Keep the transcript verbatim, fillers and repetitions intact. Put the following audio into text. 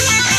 Let's go.